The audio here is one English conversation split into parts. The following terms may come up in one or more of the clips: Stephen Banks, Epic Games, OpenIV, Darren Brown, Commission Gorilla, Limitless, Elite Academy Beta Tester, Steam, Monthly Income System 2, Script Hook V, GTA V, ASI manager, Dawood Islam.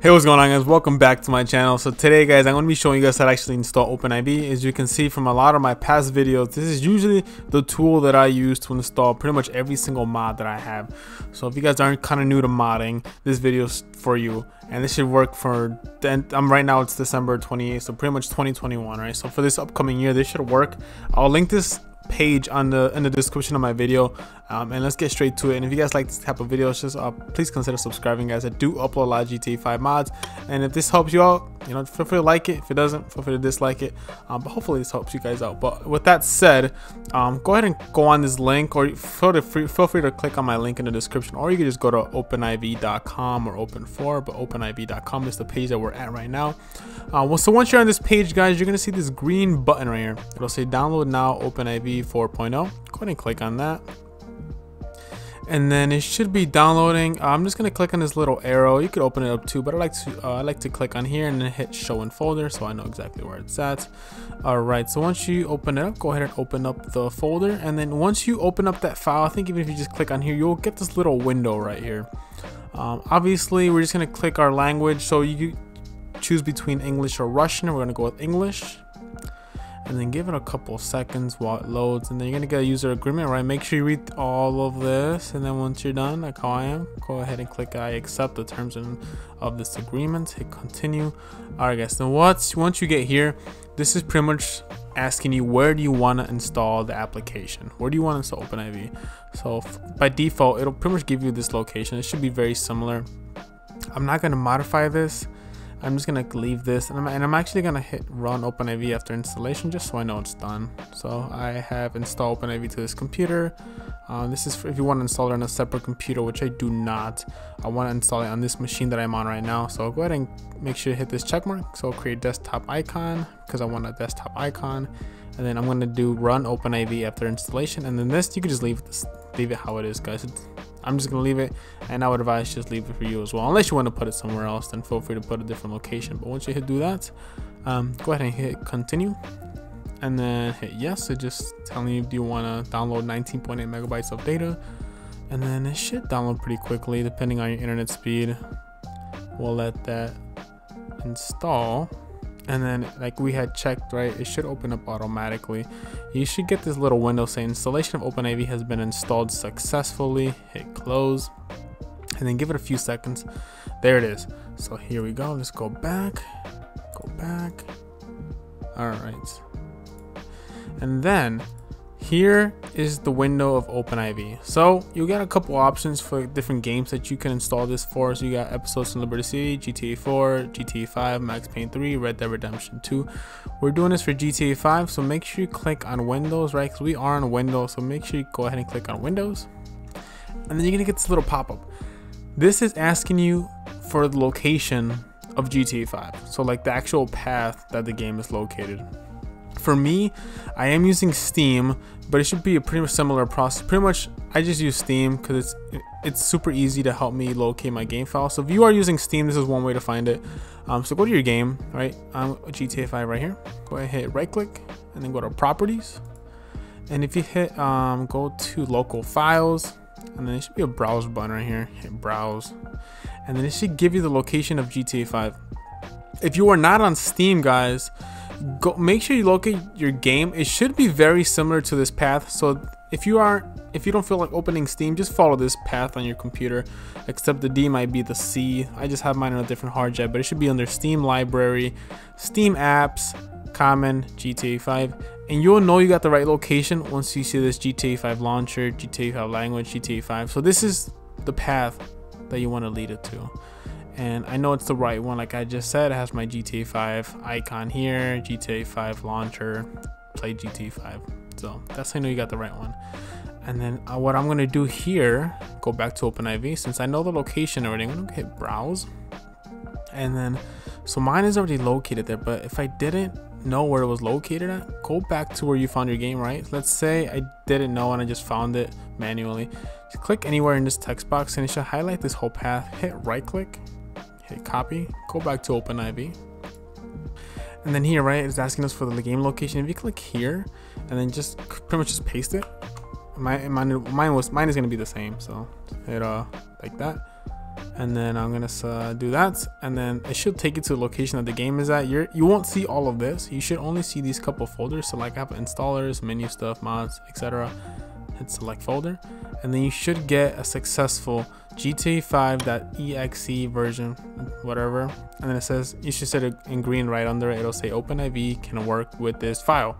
Hey, what's going on, guys? Welcome back to my channel. So today, guys, I'm going to be showing you guys how to actually install OpenIV. As you can see from a lot of my past videos, this is usually the tool that I use to install pretty much every single mod that I have. So if you guys aren't kind of new to modding, this video is for you, and this should work for right now it's December 28th, so pretty much 2021, right? So for this upcoming year, this should work. I'll link this page on in the description of my video, and let's get straight to it. And if you guys like this type of videos, just please consider subscribing, guys. I do upload a lot of GTA 5 mods, and if this helps you out, you know, feel free to like it. If it doesn't, feel free to dislike it, but hopefully this helps you guys out. But with that said, go ahead and go on this link, or feel free to click on my link in the description, or you can just go to openiv.com or open4, but openiv.com is the page that we're at right now. Well, so once you're on this page, guys, you're gonna see this green button right here. It'll say download now OpenIV 4.0. Go ahead and click on that, and then it should be downloading. I'm just gonna click on this little arrow. You could open it up too, but I like to click on here and then hit show in folder, so I know exactly where it's at. All right, so once you open it up, go ahead and open up the folder, and then once you open up that file, I think even if you just click on here, you'll get this little window right here. Obviously we're just gonna click our language, so you choose between English or Russian. We're gonna go with English, and then give it a couple seconds while it loads, and then you're gonna get a user agreement, right? Make sure you read all of this, and then once you're done, like how I am, go ahead and click I accept the terms of this agreement, hit continue. All right, guys, so once you get here, this is pretty much asking you where do you want to install the application, where do you want to install OpenIV. So by default, it'll pretty much give you this location. It should be very similar. I'm not going to modify this. I'm just gonna leave this, and I'm actually gonna hit run OpenIV after installation, just so I know it's done. So I have installed OpenIV to this computer. This is for if you want to install it on a separate computer, which I do not. I want to install it on this machine that I'm on right now. So go ahead and make sure you hit this check mark. So create desktop icon, because I want a desktop icon, and then I'm gonna do run OpenIV after installation, and then this you can just leave it how it is, guys. I'm just gonna leave it, and I would advise just leave it for you as well, unless you want to put it somewhere else, then feel free to put a different location. But once you hit do that, go ahead and hit continue, and then hit yes. So just telling you, do you want to download 19.8 megabytes of data, and then it should download pretty quickly depending on your internet speed. We'll let that install, and then like we had checked, right, it should open up automatically. You should get this little window saying installation of OpenIV has been installed successfully. Hit close, and then give it a few seconds. There it is. So here we go. Let's go back, all right, and then here is the window of OpenIV. So you got a couple options for different games that you can install this for. So you got Episodes in Liberty City, GTA 4, GTA 5, Max Payne 3, Red Dead Redemption 2. We're doing this for GTA 5, so make sure you click on Windows, right? Because we are on Windows, so make sure you go ahead and click on Windows. And then you're gonna get this little pop-up. This is asking you for the location of GTA 5. So like the actual path that the game is located. For me, I am using Steam, but it should be a pretty much similar process. Pretty much, I just use Steam because it's super easy to help me locate my game file. So if you are using Steam, this is one way to find it. So go to your game, right? I'm GTA 5 right here. Go ahead, hit right click, and then go to properties. And if you hit go to local files, and then it should be a browse button right here. Hit browse, and then it should give you the location of GTA 5. If you are not on Steam, guys, go make sure you locate your game. It should be very similar to this path. So if you don't feel like opening Steam, just follow this path on your computer, except the D might be the C. I just have mine on a different hard drive, but it should be under Steam library, Steam apps, common, GTA 5, and you'll know you got the right location once you see this GTA 5 launcher, GTA 5 language, GTA 5. So this is the path that you want to lead it to. And I know it's the right one. Like I just said, it has my GTA 5 icon here, GTA 5 launcher, play GTA 5. So that's how I know you got the right one. And then what I'm gonna do here, go back to OpenIV. Since I know the location already, I'm gonna hit browse. And then, so mine is already located there, but if I didn't know where it was located at, go back to where you found your game, right? Let's say I didn't know and I just found it manually. Just click anywhere in this text box and it should highlight this whole path. Hit right click, hit copy, go back to OpenIV, and then here, right, it's asking us for the game location. If you click here and then just pretty much just paste it, mine is going to be the same. So hit like that, and then I'm gonna do that, and then it should take you to the location that the game is at. You won't see all of this, you should only see these couple folders. So like app installers, menu stuff, mods, etc. Hit select folder, and then you should get a successful GTA 5.exe version, whatever, and then it says you should set it in green right under it. It'll say OpenIV can work with this file,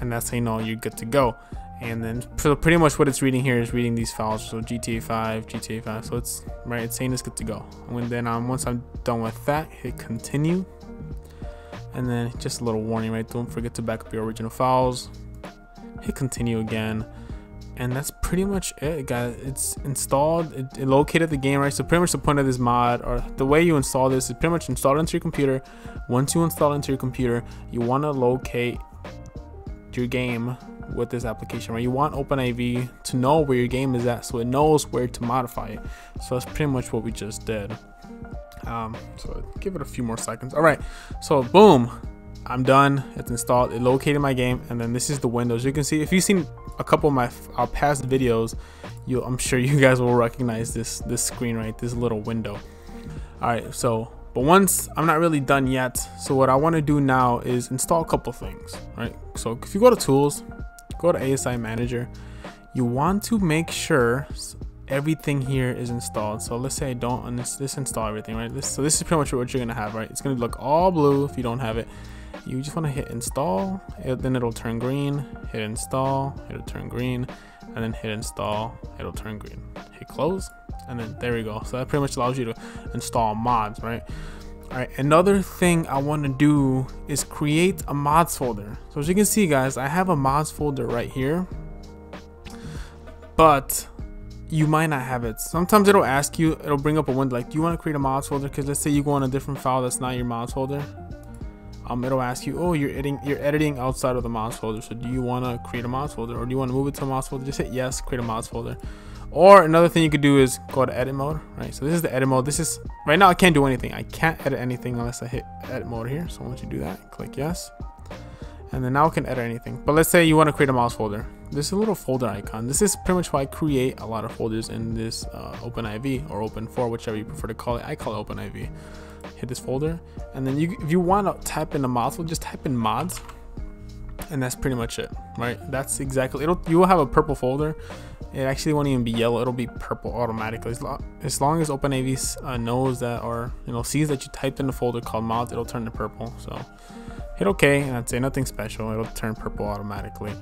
and that's how you know you're good to go. And then so pretty much what it's reading here is reading these files, so GTA 5, so it's right, it's saying it's good to go. And then once I'm done with that, hit continue, and then just a little warning, right, don't forget to back up your original files. Hit continue again, and that's pretty much it, guys. It's installed, it located the game, right? So pretty much the point of this mod, or the way you install this, is pretty much installed into your computer. Once you install it into your computer, you want to locate your game with this application, right? You want OpenIV to know where your game is at, so it knows where to modify it. So that's pretty much what we just did. So give it a few more seconds. All right, so boom, I'm done. It's installed, it located my game, and then this is the Windows. You can see, if you've seen a couple of my past videos, I'm sure you guys will recognize this screen, right, this little window. All right, so but once I'm not really done yet, so what I want to do now is install a couple things, right? So if you go to tools, go to ASI manager, you want to make sure everything here is installed. So let's say I don't disinstall everything, right? So this is pretty much what you're gonna have, right? It's gonna look all blue if you don't have it. You just want to hit install, then it'll turn green. Hit install, it'll turn green, and then hit install, it'll turn green. Hit close, and then there we go. So that pretty much allows you to install mods, right? All right, another thing I want to do is create a mods folder. So as you can see, guys, I have a mods folder right here, but you might not have it. Sometimes it'll ask you, it'll bring up a window like, do you want to create a mods folder? Because let's say you go on a different file that's not your mods folder. It'll ask you, oh, you're editing outside of the mods folder, so do you want to create a mods folder, or do you want to move it to a mods folder? Just hit yes, create a mods folder. Or another thing you could do is go to edit mode, right? So this is the edit mode. This is right now, I can't do anything. I can't edit anything unless I hit edit mode here. So once you do that, click yes, and then now I can edit anything. But let's say you want to create a mods folder. There's a little folder icon. This is pretty much why I create a lot of folders in this OpenIV or Open4, whichever you prefer to call it. I call it OpenIV. Hit this folder, and then if you want to type in the mods, just type in mods, and that's pretty much it, right? That's exactly it'll you will have a purple folder. It actually won't even be yellow, it'll be purple automatically. As long as OpenIV knows that, or sees that you typed in a folder called mods, it'll turn to purple. So hit OK, and I'd say nothing special, it'll turn purple automatically.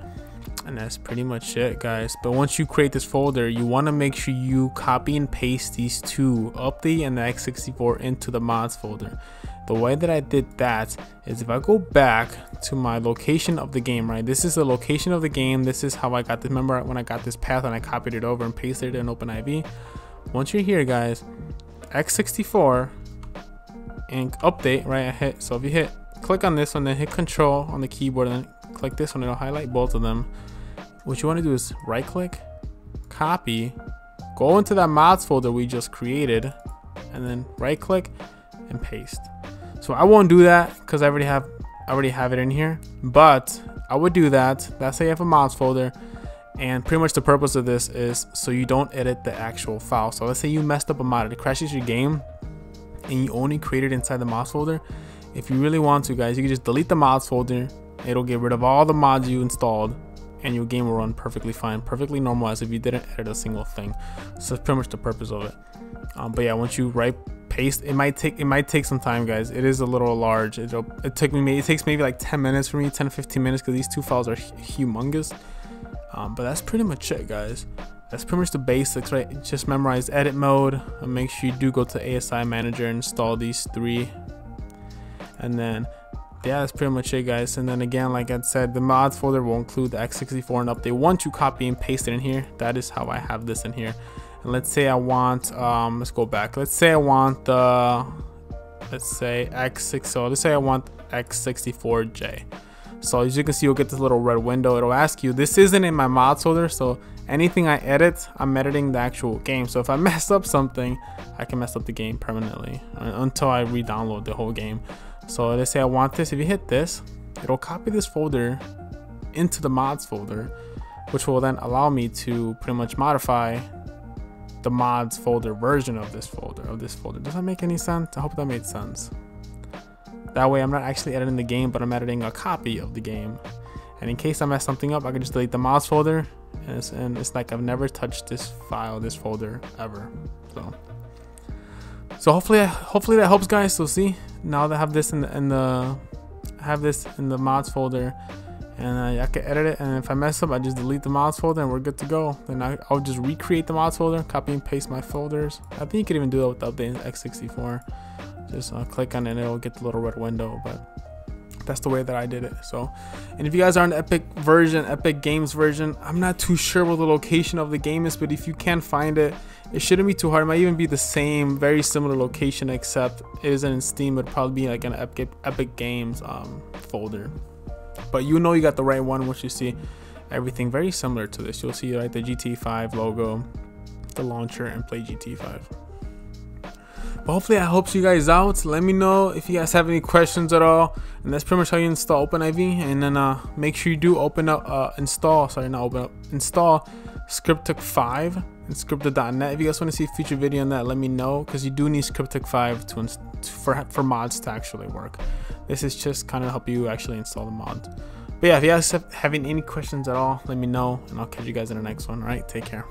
And that's pretty much it, guys. But once you create this folder, you want to make sure you copy and paste these two, update and the x64, into the mods folder. The way that I did that is if I go back to my location of the game, right, this is the location of the game, this is how I got this. Remember when I got this path and I copied it over and pasted it in OpenIV? Once you're here, guys, x64 and update, right? So if you click on this one, then hit control on the keyboard, and then click this one, it'll highlight both of them. What you want to do is right click, copy, go into that mods folder we just created, and then right click and paste. So I won't do that because I already have it in here, but I would do that. That's how you have a mods folder, and pretty much the purpose of this is so you don't edit the actual file. So let's say you messed up a mod, it crashes your game, and you only create it inside the mods folder. If you really want to, guys, you can just delete the mods folder, it'll get rid of all the mods you installed, and your game will run perfectly fine, perfectly normal, as if you didn't edit a single thing. So that's pretty much the purpose of it. But yeah, once you right paste, it might take some time, guys. It is a little large. It takes maybe like 10 minutes for me, 10 to 15 minutes, because these two files are humongous. But that's pretty much it, guys. That's pretty much the basics, right? Just memorize edit mode, and make sure you do go to ASI manager and install these three, and then yeah, that's pretty much it, guys. And then again, like I said, the mods folder will include the x64 and update. Once you copy and paste it in here, that is how I have this in here. And let's say I want let's go back, let's say I want the let's say I want x64j. So as you can see, you'll get this little red window. It'll ask you, this isn't in my mods folder, so anything I edit, I'm editing the actual game. So if I mess up something, I can mess up the game permanently until I re-download the whole game. So let's say I want this. If you hit this, it'll copy this folder into the mods folder, which will then allow me to pretty much modify the mods folder version of this folder, Does that make any sense? I hope that made sense. That way I'm not actually editing the game, but I'm editing a copy of the game. And in case I mess something up, I can just delete the mods folder. And it's like I've never touched this file, this folder ever. So hopefully that helps, guys. So see, now that I have this in the mods folder, and I can edit it. And if I mess up, I just delete the mods folder, and we're good to go. Then I'll just recreate the mods folder, copy and paste my folders. I think you could even do that with the update in x64. Just click on it, and it'll get the little red window. But that's the way that I did it. So, and if you guys are on the Epic Games version, I'm not too sure what the location of the game is, but if you can find it, it shouldn't be too hard. It might even be the same, very similar location, except it isn't in Steam. It'd probably be like an Epic Games folder. But you know you got the right one once you see everything very similar to this. You'll see like the GTA 5 logo, the launcher, and play GTA 5. But hopefully that helps you guys out. Let me know if you guys have any questions at all. And that's pretty much how you install OpenIV. And then make sure you do install Script Hook V and script.net. If you guys want to see a future video on that, let me know, because you do need Script Hook V for mods to actually work. This is just kind of help you actually install the mods. But yeah, if you guys have any questions at all, let me know, and I'll catch you guys in the next one. All right, take care.